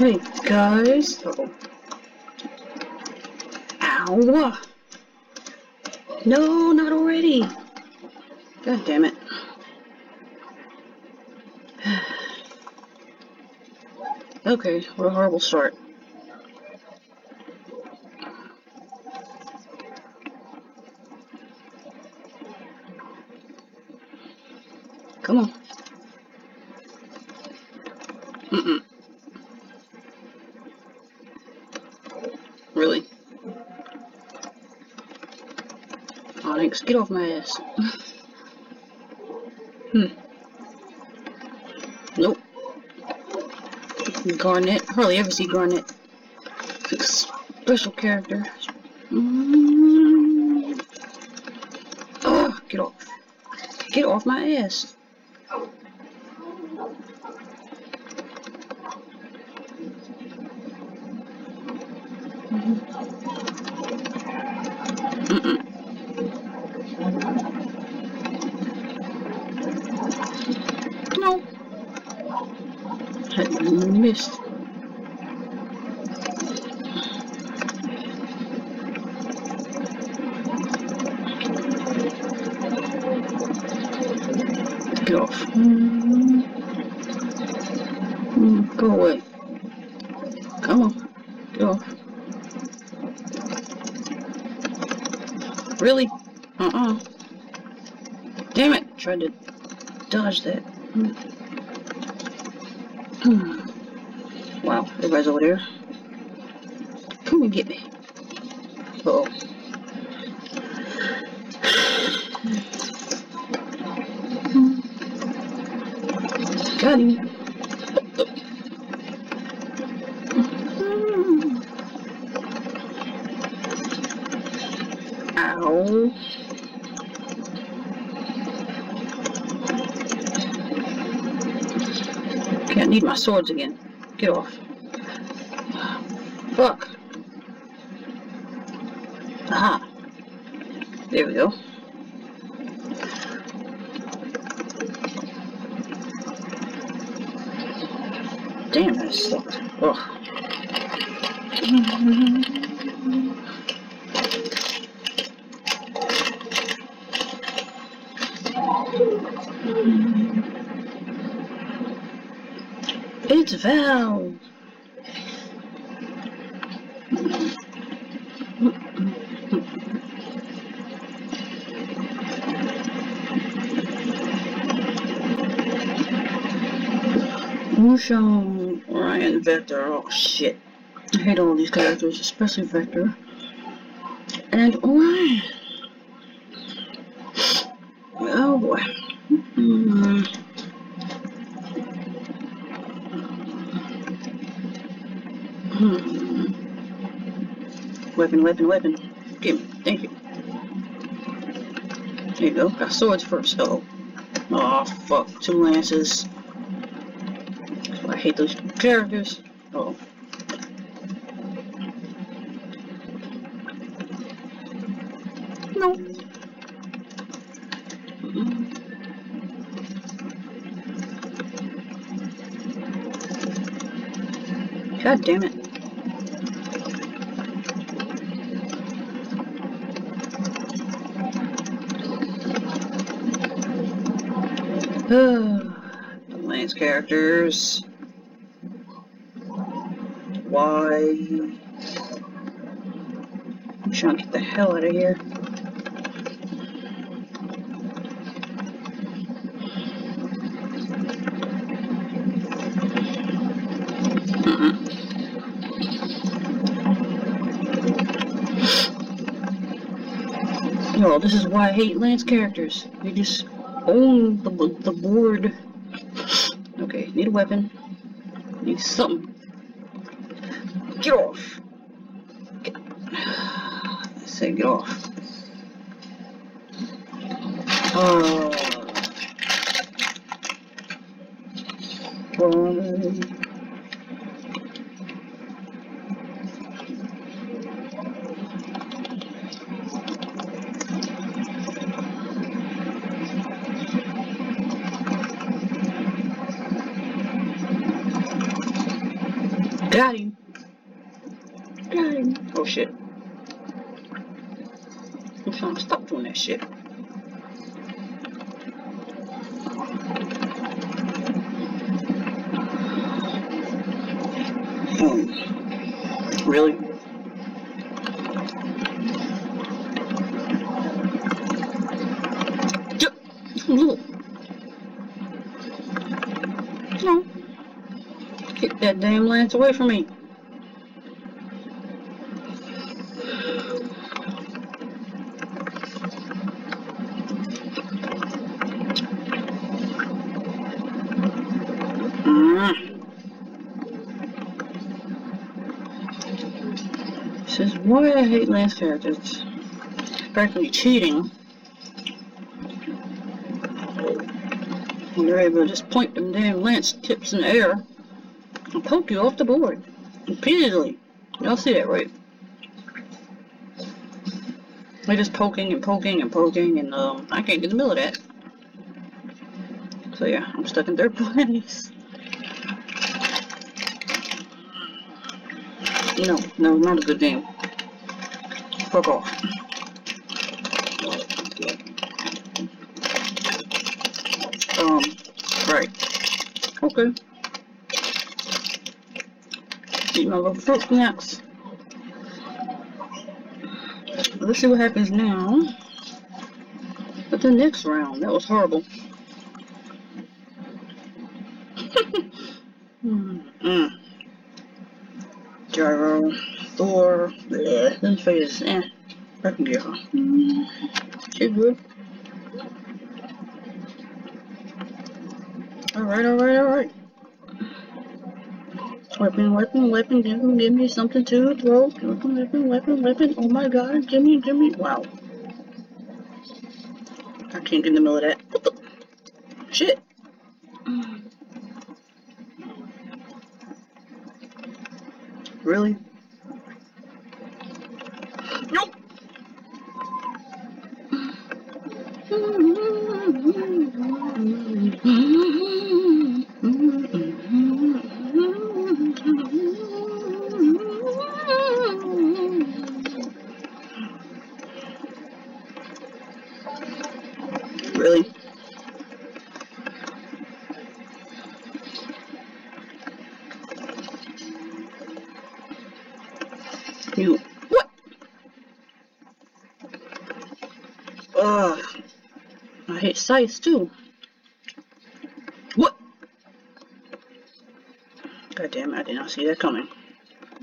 Hey guys! Oh. Ow! No, not already! God damn it. Okay, what a horrible start. Come on. Mm-mm. Really? Onyx, get off my ass. Nope. Garnet. Hardly ever see Garnet. It's a special character. Ugh, get off. Get off my ass. No. I missed. Get off. Go away. Come on. Get off. Really? Damn it! Tried to dodge that. Wow, everybody's over there. Come and get me. Uh-oh. Got him. Ow. Okay, I need my swords again. Get off. Fuck. Aha. There we go. Damn, that sucked. Ugh. It's Val. Wushang, Orion, Vector. Oh shit! I hate all these characters, especially Vector and Orion. Oh boy. Weapon. Give me. Thank you. There you go. Got swords first. Oh. Aw, fuck. 2 lances. That's why I hate those characters. Oh. No. God damn it. Lance characters. Why? I'm trying to get the hell out of here. Yo, this is why I hate Lance characters. They just own the board. Okay, need a weapon. Need something. Get off! I said get off. Oh. Got him. Got him. Oh shit. I'm trying to stop doing that shit. Really? No. Get that damn Lance away from me. This is why I hate Lance characters. It's practically cheating. And they're able to just point them damn Lance tips in the air and poke you off the board repeatedly. Y'all see that, right? They're just poking and poking and poking, and I can't get in the middle of that. So yeah, I'm stuck in third place. No, no, not a good game. Fuck off. Right. Okay. Eat my little fruit snacks. Let's see what happens now. But the next round, that was horrible. Gyro, Thor, bleh, them faces, fucking Gyro. She's good. Alright, alright, alright. Weapon, weapon, weapon, give me something to throw. Weapon, weapon, weapon, weapon, oh my god, give me, wow. I can't get in the middle of that. Shit. Really? Nope! Really? You what? Ugh. I hate size too. What? God damn it, I did not see that coming.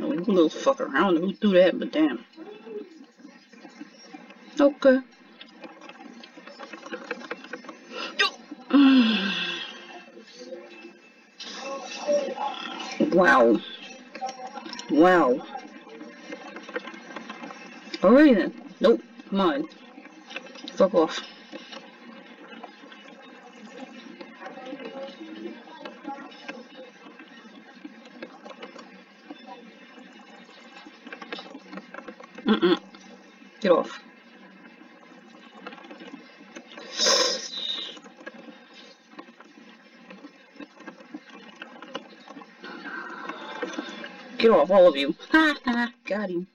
Oh, you little fucker. I don't know who threw that, but damn. Okay. Wow. Wow. Alright then. Nope. Mine. Fuck off. Mm-mm. Get off. Get off, all of you. Ha ha. Got him.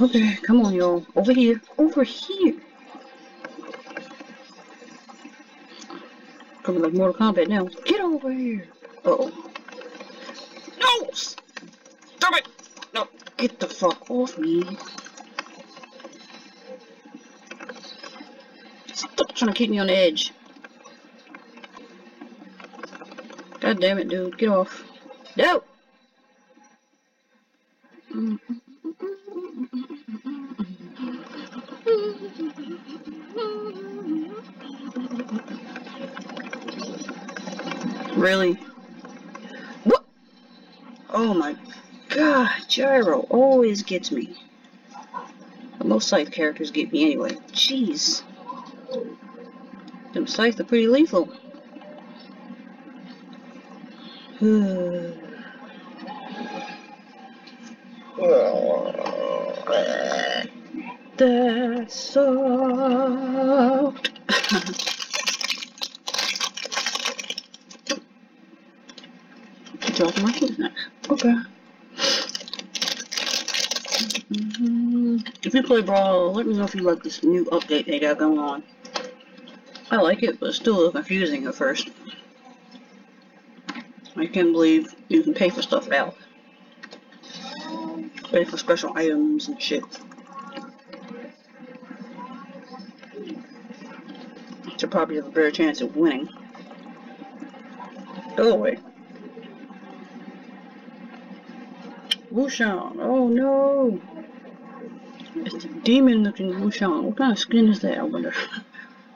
Okay, come on, y'all. Over here. Over here. Coming like Mortal Kombat now. Get over here. Uh-oh. No! Stop it! No, get the fuck off me. Stop trying to keep me on the edge. God damn it, dude. Get off. No! Really? What? Oh my god, Gyro always gets me. Most scythe characters get me anyway. Jeez. Them scythe are pretty lethal. The soft. Het zal maar goed zijn. Oké. If you play Brawl, let me know if you like this new update they got going on. I like it, but it's still a little confusing at first. I can't believe you can pay for stuff now. Pay for special items and shit. Should probably have a better chance of winning. Go away. Wushang, oh no! It's a demon looking Wushang. What kind of skin is that, I wonder?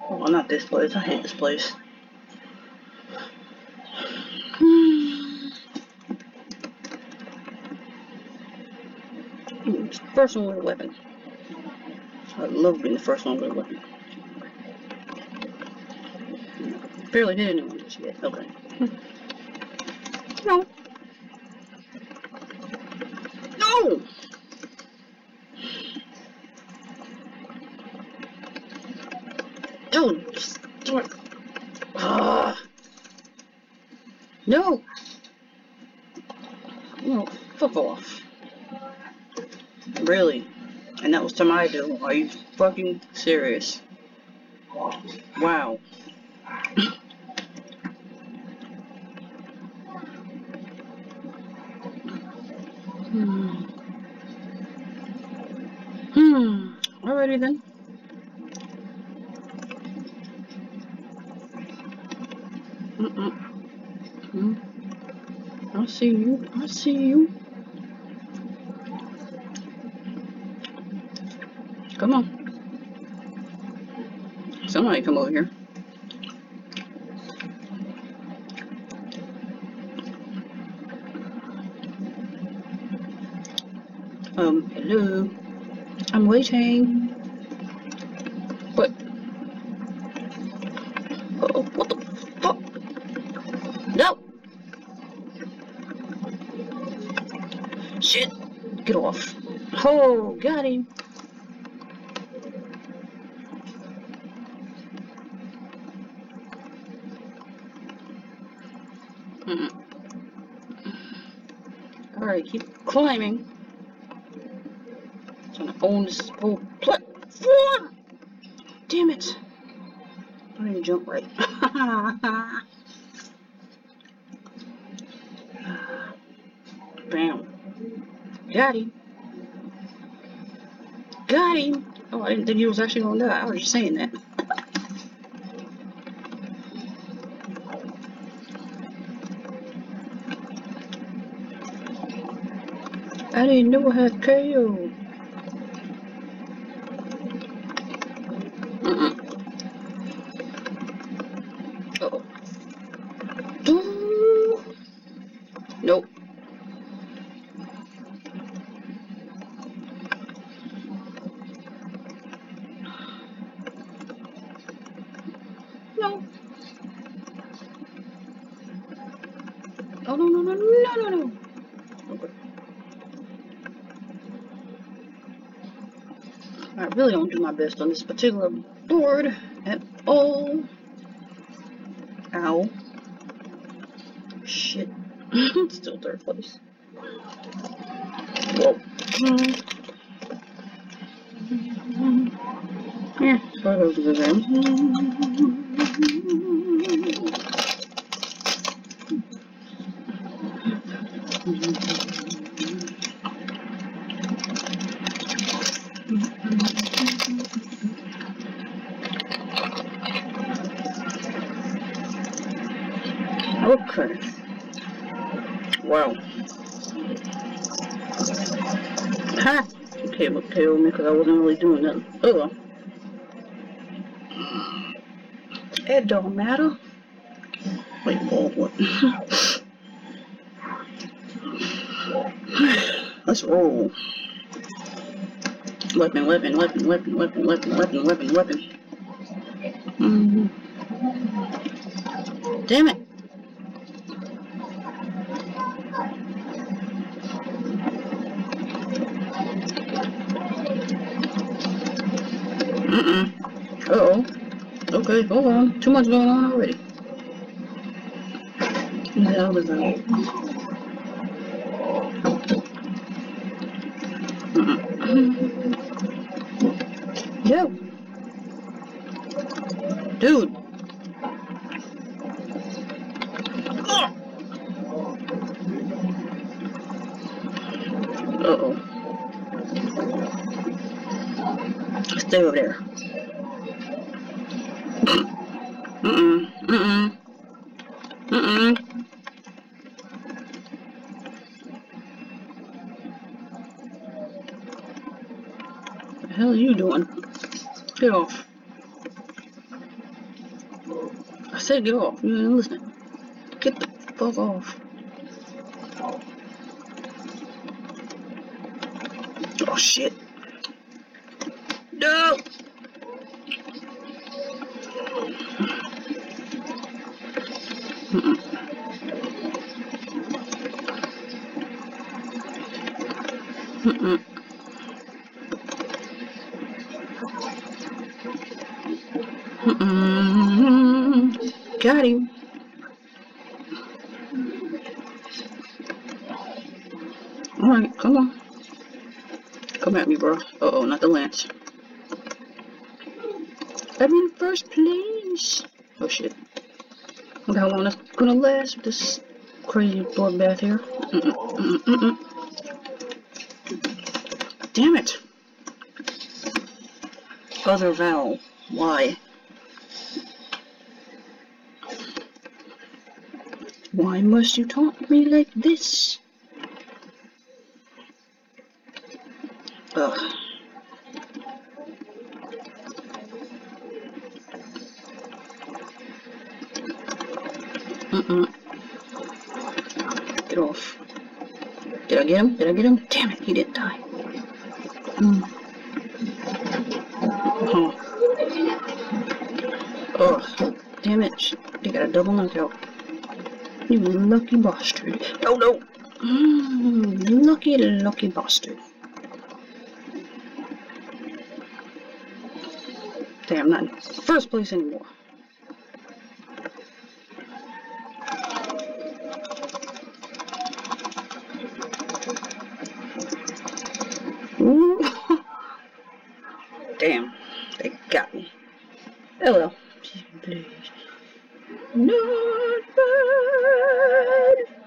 Oh, not this place. I hate this place. First one with a weapon. I love being the first one with a weapon. Barely hit anyone just yet. Okay. No. No! Dude, just do it. No! No, fuck off. Really? And that was Tomato? Are you fucking serious? Wow. Alrighty then. I see you. I see you. Come on. Somebody come over here. Hello. I'm waiting. What? Uh-oh, what the fuck? No! Shit! Get off. Oh, got him. Alright, keep climbing. Own this whole platform! Damn it! I didn't jump right. Bam. Got him. Got him! Oh, I didn't think he was actually gonna die. I was just saying that. I didn't know I had KO. Oh no no no no no no! Okay. I really don't do my best on this particular board at all. Ow! Shit! It's still third place. Whoa! Yeah, go to the game. Okay. Wow. Ha! Okay, but KO'd me because I wasn't really doing nothing. Oh. It don't matter. Wait, oh, what? Let's roll. Weapon, weapon, weapon, weapon, weapon, weapon, weapon, weapon, weapon. Damn it. Okay, go on. Too much going on already. What the hell was that? Yo! Dude! Stay over there. What the hell are you doing? Get off. I said get off. You ain't listening. Get the fuck off. Oh shit. No! Got him. Alright, come on. Come at me, bro. Uh-oh, not the Lance. I'm in first place. Oh shit. Look how long that's gonna last with this crazy bloodbath here. Damn it! Other vowel. Why? Why must you taunt me like this? Ugh. Get off. Did I get him? Did I get him? Damn it, he didn't die. Oh, damn it. They got a double knockout. You lucky bastard. Oh no! Lucky bastard. Damn, not in first place anymore. Damn, they got me. Oh well. Please. Not bad.